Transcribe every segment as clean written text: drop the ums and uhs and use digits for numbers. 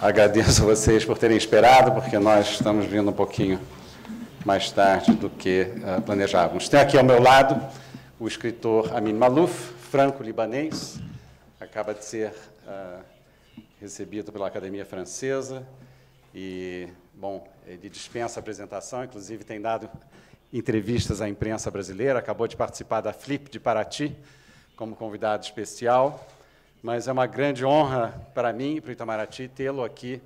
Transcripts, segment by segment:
Agradeço a vocês por terem esperado, porque nós estamos vindo um pouquinho mais tarde do que planejávamos. Tem aqui ao meu lado o escritor Amin Maalouf, franco-libanês, acaba de ser recebido pela Academia Francesa e, bom, ele dispensa a apresentação, inclusive tem dado entrevistas à imprensa brasileira, acabou de participar da Flip de Paraty como convidado especial, mas é uma grande honra para mim e para o Itamaraty tê-lo aqui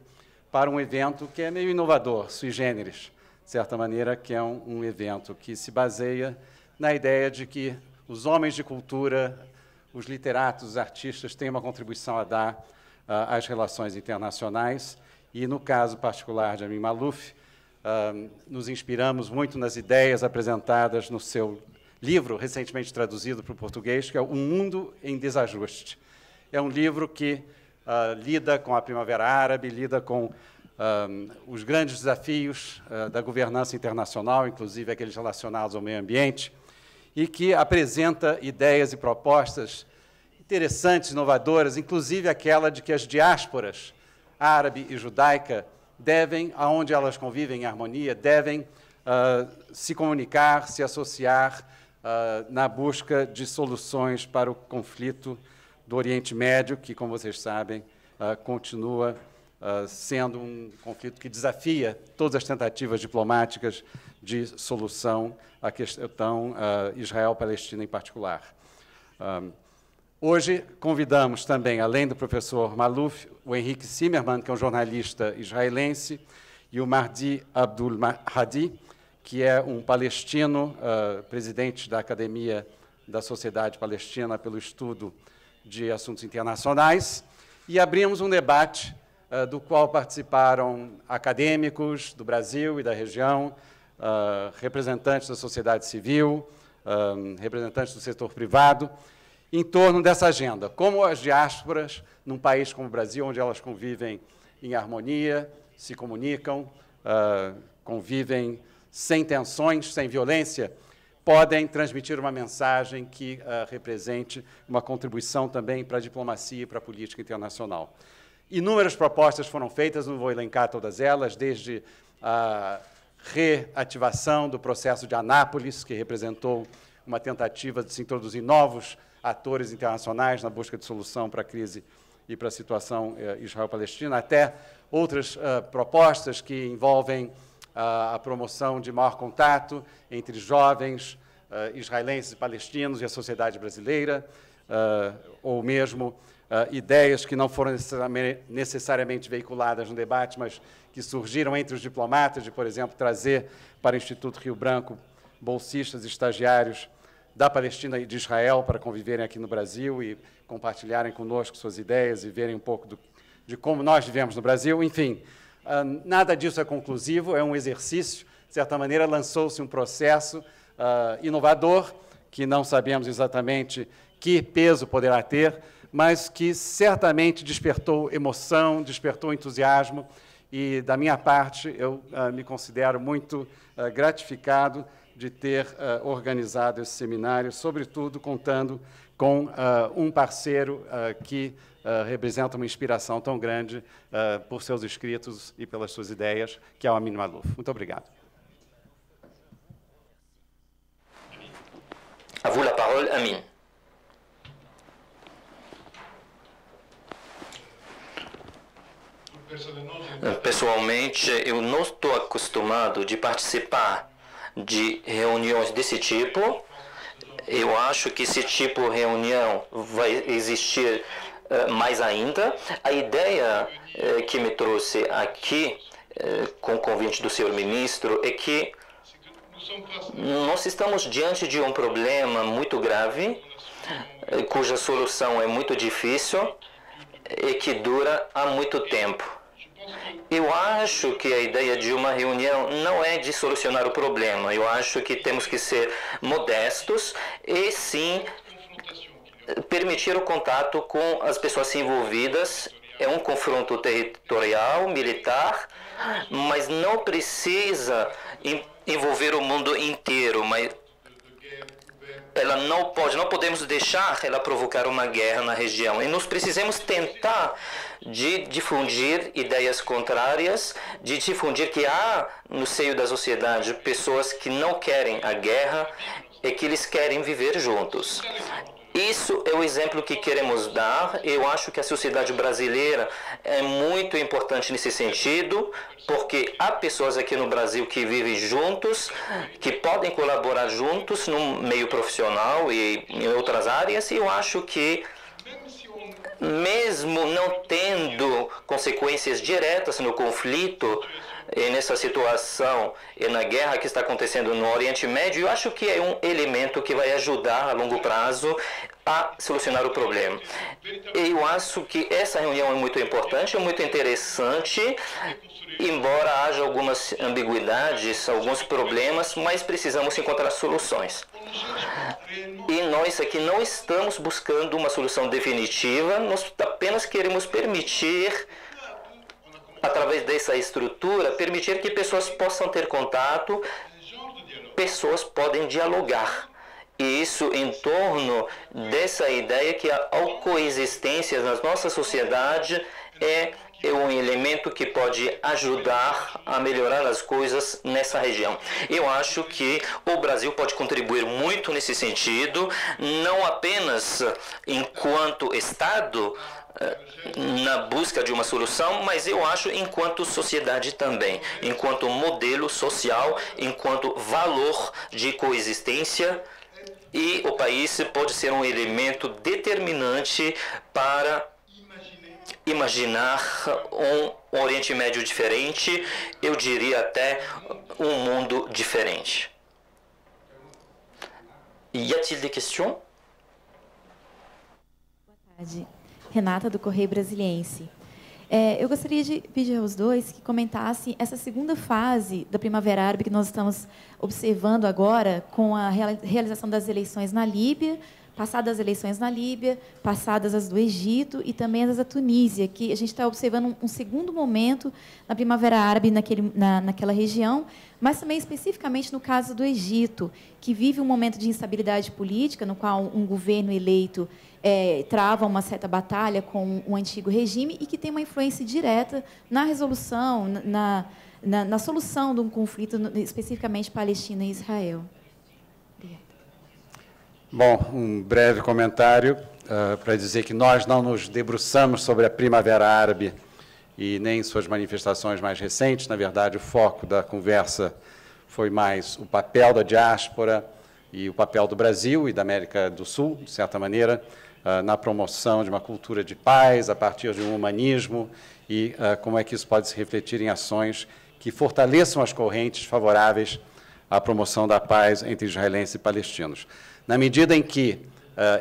para um evento que é meio inovador, sui generis, de certa maneira, que é um evento que se baseia na ideia de que os homens de cultura, os literatos, os artistas têm uma contribuição a dar às relações internacionais e, no caso particular de Amin Maalouf, nos inspiramos muito nas ideias apresentadas no seu livro, recentemente traduzido para o português, que é O Mundo em Desajuste. É um livro que lida com a Primavera Árabe, lida com os grandes desafios da governança internacional, inclusive aqueles relacionados ao meio ambiente, e que apresenta ideias e propostas interessantes, inovadoras, inclusive aquela de que as diásporas árabe e judaica devem, aonde elas convivem em harmonia, devem se comunicar, se associar na busca de soluções para o conflito do Oriente Médio, que, como vocês sabem, continua sendo um conflito que desafia todas as tentativas diplomáticas de solução à questão Israel-Palestina em particular. Hoje, convidamos também, além do professor Maalouf, o Henrique Cymerman, que é um jornalista israelense, e o Mardi Abdul Mahdi, que é um palestino, presidente da Academia da Sociedade Palestina pelo Estudo de Assuntos Internacionais. E abrimos um debate do qual participaram acadêmicos do Brasil e da região, representantes da sociedade civil, representantes do setor privado, em torno dessa agenda. Como as diásporas, num país como o Brasil, onde elas convivem em harmonia, se comunicam, convivem sem tensões, sem violência, podem transmitir uma mensagem que represente uma contribuição também para a diplomacia e para a política internacional. Inúmeras propostas foram feitas, não vou elencar todas elas, desde a reativação do processo de Anápolis, que representou uma tentativa de se introduzir novos atores internacionais na busca de solução para a crise e para a situação Israel-Palestina, até outras propostas que envolvem a promoção de maior contato entre jovens israelenses e palestinos e a sociedade brasileira, ou mesmo ideias que não foram necessariamente veiculadas no debate, mas que surgiram entre os diplomatas, de, por exemplo, trazer para o Instituto Rio Branco bolsistas e estagiários da Palestina e de Israel para conviverem aqui no Brasil e compartilharem conosco suas ideias e verem um pouco de como nós vivemos no Brasil. Enfim, nada disso é conclusivo, é um exercício. De certa maneira, lançou-se um processo inovador, que não sabemos exatamente que peso poderá ter, mas que certamente despertou emoção, despertou entusiasmo, e, da minha parte, eu me considero muito gratificado de ter organizado esse seminário, sobretudo contando com um parceiro que representa uma inspiração tão grande por seus escritos e pelas suas ideias, que é o Amin Maalouf. Muito obrigado. A vous la parole, Amin. Pessoalmente, eu não estou acostumado de participar de reuniões desse tipo. Eu acho que esse tipo de reunião vai existir mais ainda. A ideia que me trouxe aqui, com o convite do senhor ministro, é que nós estamos diante de um problema muito grave, cuja solução é muito difícil e que dura há muito tempo. Eu acho que a ideia de uma reunião não é de solucionar o problema. Eu acho que temos que ser modestos e, sim, permitir o contato com as pessoas envolvidas. É um confronto territorial, militar, mas não precisa envolver o mundo inteiro. Mas ela não podemos deixar ela provocar uma guerra na região. E nós precisamos tentar de difundir ideias contrárias, de difundir que há no seio da sociedade pessoas que não querem a guerra e que eles querem viver juntos. Isso é o exemplo que queremos dar. Eu acho que a sociedade brasileira é muito importante nesse sentido, porque há pessoas aqui no Brasil que vivem juntos, que podem colaborar juntos no meio profissional e em outras áreas, e eu acho que, mesmo não tendo consequências diretas no conflito, e nessa situação e na guerra que está acontecendo no Oriente Médio, eu acho que é um elemento que vai ajudar a longo prazo a solucionar o problema. Eu acho que essa reunião é muito importante, é muito interessante, embora haja algumas ambiguidades, alguns problemas, mas precisamos encontrar soluções. E nós aqui não estamos buscando uma solução definitiva, nós apenas queremos permitir, através dessa estrutura, permitir que pessoas possam ter contato, pessoas podem dialogar. E isso em torno dessa ideia que a coexistência na nossa sociedade é um elemento que pode ajudar a melhorar as coisas nessa região. Eu acho que o Brasil pode contribuir muito nesse sentido, não apenas enquanto Estado, na busca de uma solução, mas eu acho enquanto sociedade também, enquanto modelo social, enquanto valor de coexistência, e o país pode ser um elemento determinante para imaginar um Oriente Médio diferente, eu diria até um mundo diferente. Y a-t-il des questions? Boa tarde. Renata, do Correio Brasiliense. Eu gostaria de pedir aos dois que comentassem essa segunda fase da Primavera Árabe que nós estamos observando agora, com a realização das eleições na Líbia, passadas as eleições na Líbia, passadas as do Egito e também as da Tunísia, que a gente está observando um segundo momento na Primavera Árabe naquela região, mas também especificamente no caso do Egito, que vive um momento de instabilidade política, no qual um governo eleito trava uma certa batalha com o antigo regime e que tem uma influência direta na resolução, na solução de um conflito, especificamente Palestina e Israel. Bom, um breve comentário para dizer que nós não nos debruçamos sobre a Primavera Árabe e nem suas manifestações mais recentes. Na verdade, o foco da conversa foi mais o papel da diáspora e o papel do Brasil e da América do Sul, de certa maneira, na promoção de uma cultura de paz a partir de um humanismo e como é que isso pode se refletir em ações que fortaleçam as correntes favoráveis à promoção da paz entre israelenses e palestinos. Na medida em que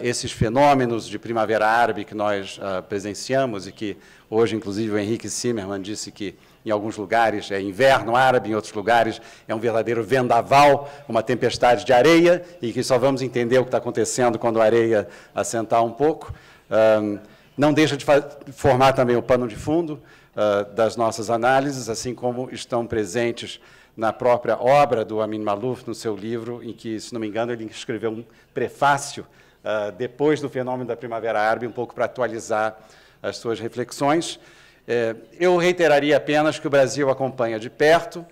esses fenômenos de Primavera Árabe que nós presenciamos e que hoje, inclusive, o Henrique Cymerman disse que em alguns lugares é inverno árabe, em outros lugares é um verdadeiro vendaval, uma tempestade de areia, e que só vamos entender o que está acontecendo quando a areia assentar um pouco, não deixa de formar também o pano de fundo das nossas análises, assim como estão presentes na própria obra do Amin Maalouf, no seu livro, em que, se não me engano, ele escreveu um prefácio depois do fenômeno da Primavera Árabe, um pouco para atualizar as suas reflexões. Eu reiteraria apenas que o Brasil acompanha de perto,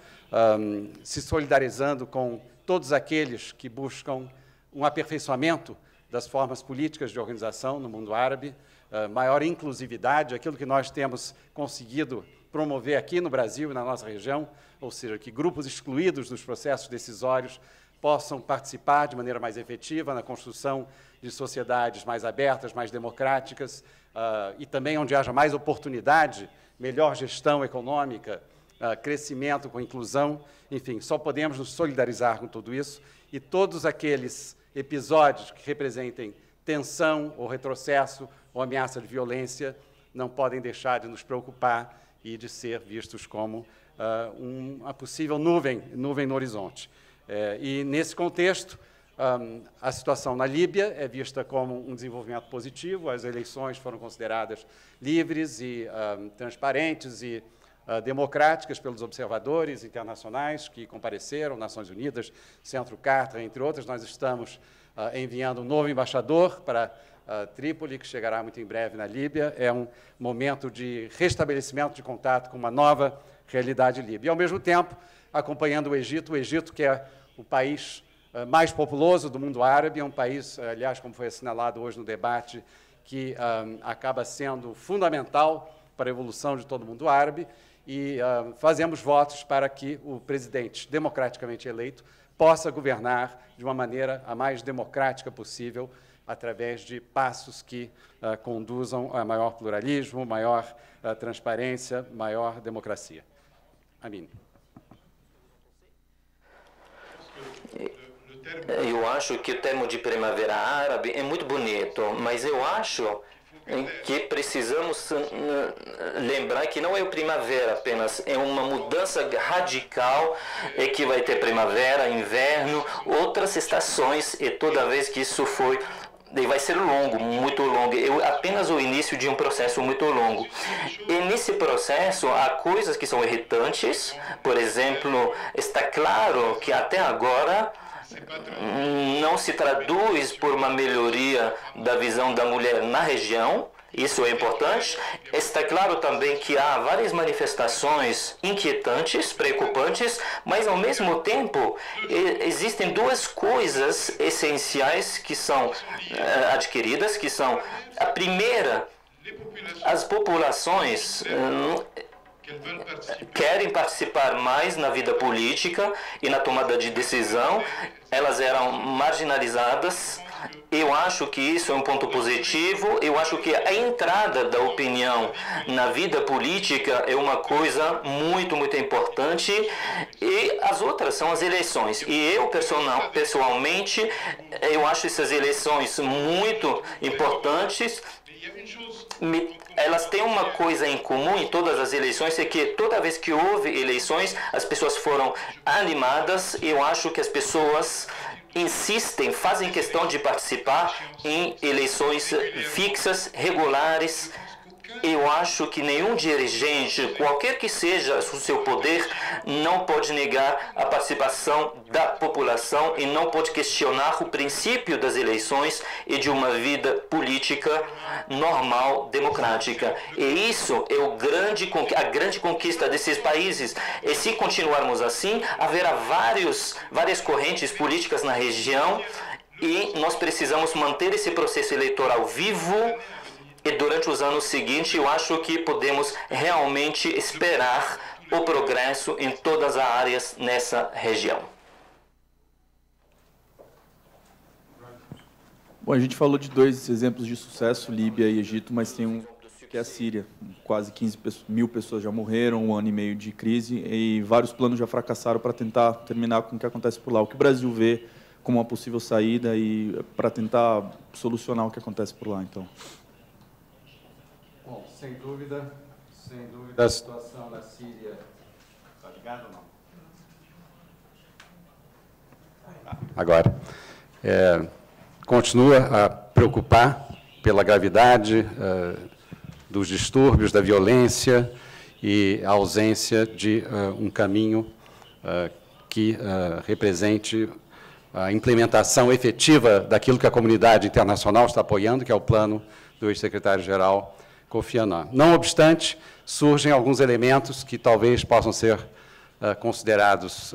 se solidarizando com todos aqueles que buscam um aperfeiçoamento das formas políticas de organização no mundo árabe, maior inclusividade, aquilo que nós temos conseguido promover aqui no Brasil e na nossa região, ou seja, que grupos excluídos dos processos decisórios possam participar de maneira mais efetiva na construção de sociedades mais abertas, mais democráticas, e também onde haja mais oportunidade, melhor gestão econômica, crescimento com inclusão, enfim, só podemos nos solidarizar com tudo isso, e todos aqueles episódios que representem tensão ou retrocesso ou ameaça de violência não podem deixar de nos preocupar e de ser vistos como uma possível nuvem no horizonte. E, nesse contexto, a situação na Líbia é vista como um desenvolvimento positivo, as eleições foram consideradas livres e transparentes e democráticas pelos observadores internacionais que compareceram, Nações Unidas, Centro Carta, entre outras. Nós estamos enviando um novo embaixador para Trípoli, que chegará muito em breve na Líbia, é um momento de restabelecimento de contato com uma nova realidade líbia. E, ao mesmo tempo, acompanhando o Egito, que é o país mais populoso do mundo árabe, é um país, aliás, como foi assinalado hoje no debate, que acaba sendo fundamental para a evolução de todo o mundo árabe, e fazemos votos para que o presidente democraticamente eleito possa governar de uma maneira a mais democrática possível, através de passos que conduzam a maior pluralismo, maior transparência, maior democracia. Amin. Eu acho que o termo de primavera árabe é muito bonito, mas eu acho que precisamos lembrar que não é o primavera apenas, é uma mudança radical, é que vai ter primavera, inverno, outras estações, e toda vez que isso foi, e vai ser longo, muito longo, apenas o início de um processo muito longo. E nesse processo há coisas que são irritantes, por exemplo, está claro que até agora não se traduz por uma melhoria da visão da mulher na região, isso é importante. Está claro também que há várias manifestações inquietantes, preocupantes, mas, ao mesmo tempo, existem duas coisas essenciais que são adquiridas, que são, a primeira, as populações querem participar mais na vida política e na tomada de decisão, elas eram marginalizadas. Eu acho que isso é um ponto positivo, eu acho que a entrada da opinião na vida política é uma coisa muito, muito importante, e as outras são as eleições. E eu, pessoalmente, eu acho essas eleições muito importantes. Elas têm uma coisa em comum em todas as eleições, é que toda vez que houve eleições, as pessoas foram animadas, e eu acho que as pessoas insistem, fazem questão de participar em eleições fixas, regulares. Eu acho que nenhum dirigente, qualquer que seja o seu poder, não pode negar a participação da população e não pode questionar o princípio das eleições e de uma vida política normal, democrática. E isso é a grande conquista desses países. E se continuarmos assim, haverá várias correntes políticas na região, e nós precisamos manter esse processo eleitoral vivo. E durante os anos seguintes, eu acho que podemos realmente esperar o progresso em todas as áreas nessa região. Bom, a gente falou de dois exemplos de sucesso, Líbia e Egito, mas tem um que é a Síria. Quase 15 mil pessoas já morreram, um ano e meio de crise, e vários planos já fracassaram para tentar terminar com o que acontece por lá. O que o Brasil vê como uma possível saída e para tentar solucionar o que acontece por lá, então? Bom, sem dúvida, a situação da Síria... Está ligado ou não? Agora, continua a preocupar pela gravidade dos distúrbios, da violência e a ausência de um caminho que represente a implementação efetiva daquilo que a comunidade internacional está apoiando, que é o plano do ex-secretário-geral Kofi Annan. Não obstante, surgem alguns elementos que talvez possam ser considerados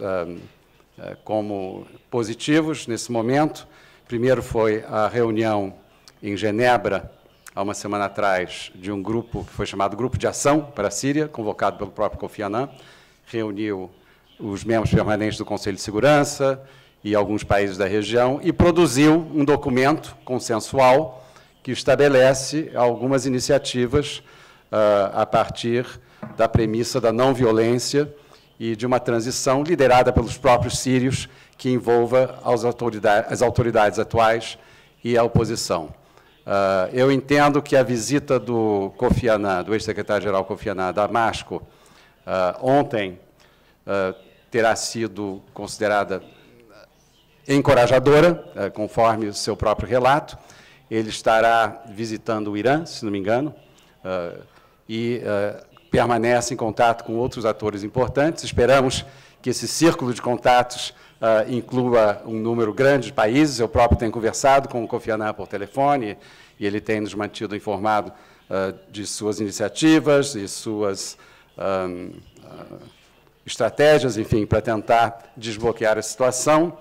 como positivos nesse momento. Primeiro foi a reunião em Genebra, há uma semana atrás, de um grupo que foi chamado Grupo de Ação para a Síria, convocado pelo próprio Kofi Annan, reuniu os membros permanentes do Conselho de Segurança e alguns países da região e produziu um documento consensual que estabelece algumas iniciativas a partir da premissa da não violência e de uma transição liderada pelos próprios sírios que envolva as autoridades atuais e a oposição. Eu entendo que a visita do Kofi Annan, do ex-secretário-geral Kofi Annan, a Damasco, ontem, terá sido considerada encorajadora, conforme o seu próprio relato. Ele estará visitando o Irã, se não me engano, e permanece em contato com outros atores importantes. Esperamos que esse círculo de contatos inclua um número grande de países. Eu próprio tenho conversado com o Kofi Annan por telefone e ele tem nos mantido informado de suas iniciativas e suas estratégias, enfim, para tentar desbloquear a situação.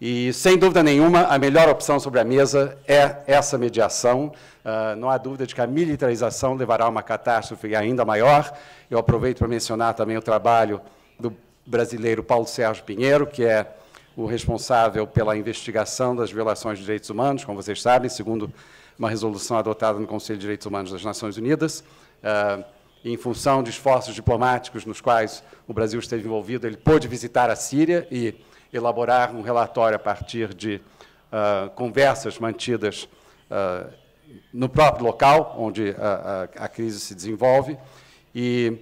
E, sem dúvida nenhuma, a melhor opção sobre a mesa é essa mediação. Não há dúvida de que a militarização levará a uma catástrofe ainda maior. Eu aproveito para mencionar também o trabalho do brasileiro Paulo Sérgio Pinheiro, que é o responsável pela investigação das violações de direitos humanos, como vocês sabem, segundo uma resolução adotada no Conselho de Direitos Humanos das Nações Unidas. Em função de esforços diplomáticos nos quais o Brasil esteve envolvido, ele pôde visitar a Síria e elaborar um relatório a partir de conversas mantidas no próprio local, onde a crise se desenvolve, e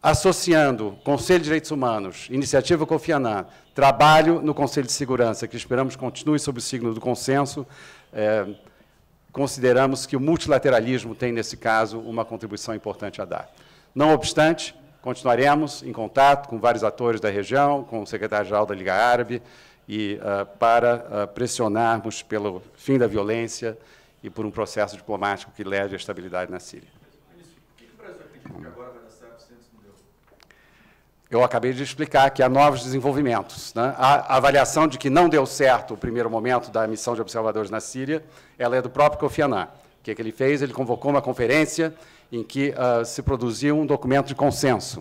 associando Conselho de Direitos Humanos, Iniciativa Kofi Annan, trabalho no Conselho de Segurança, que esperamos continue sob o signo do consenso, consideramos que o multilateralismo tem, nesse caso, uma contribuição importante a dar. Não obstante, continuaremos em contato com vários atores da região, com o secretário-geral da Liga Árabe, e, para pressionarmos pelo fim da violência e por um processo diplomático que leve à estabilidade na Síria. Ministro, o que o Brasil acredita que agora vai dar certo se antes não deu? Eu acabei de explicar que há novos desenvolvimentos, né? A avaliação de que não deu certo o primeiro momento da missão de observadores na Síria, ela é do próprio Kofi Annan. O que ele fez? Ele convocou uma conferência em que se produziu um documento de consenso.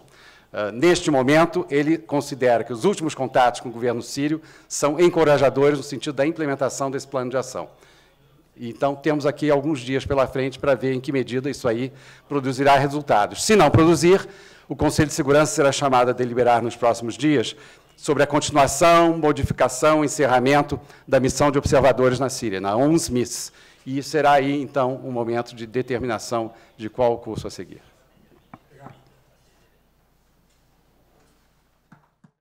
Neste momento, ele considera que os últimos contatos com o governo sírio são encorajadores no sentido da implementação desse plano de ação. Então, temos aqui alguns dias pela frente para ver em que medida isso aí produzirá resultados. Se não produzir, o Conselho de Segurança será chamado a deliberar nos próximos dias sobre a continuação, modificação, encerramento da missão de observadores na Síria, na UNSMIS. E será aí, então, um momento de determinação de qual curso a seguir.